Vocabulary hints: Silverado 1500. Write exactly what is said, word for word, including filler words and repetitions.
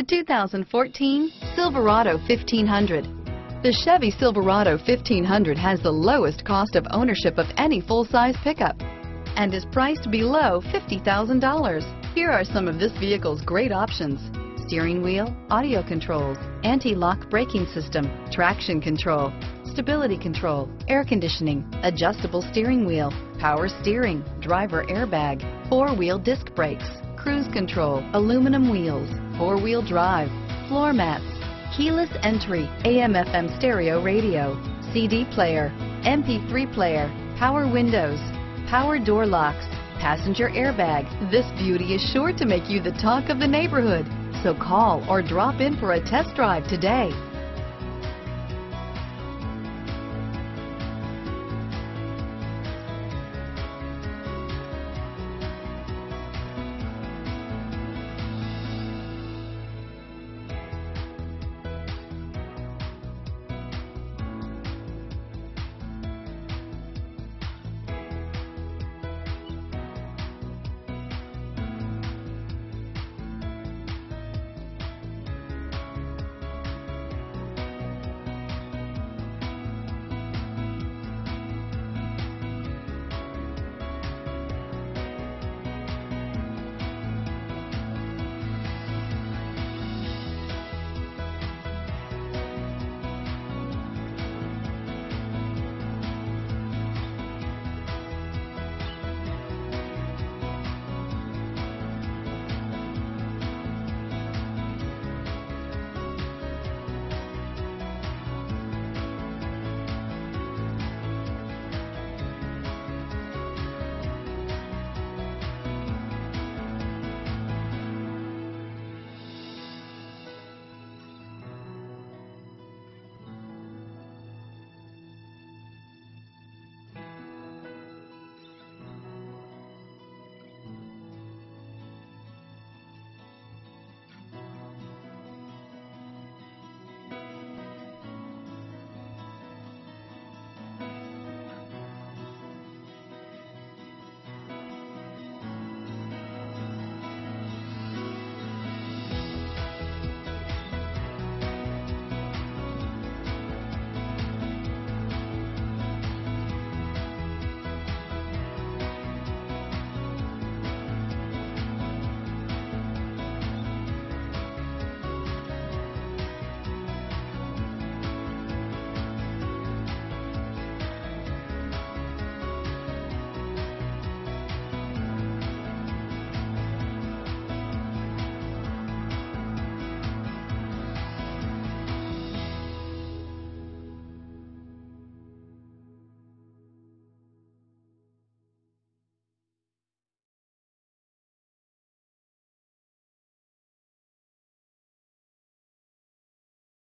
The two thousand fourteen Silverado fifteen hundred. The Chevy Silverado fifteen hundred has the lowest cost of ownership of any full-size pickup and is priced below fifty thousand dollars. Here are some of this vehicle's great options: steering wheel audio controls, anti-lock braking system, traction control, stability control, air conditioning, adjustable steering wheel, power steering, driver airbag, four-wheel disc brakes, cruise control, aluminum wheels, four-wheel drive, floor mats, keyless entry, A M F M stereo radio, C D player, M P three player, power windows, power door locks, passenger airbag. This beauty is sure to make you the talk of the neighborhood. So call or drop in for a test drive today.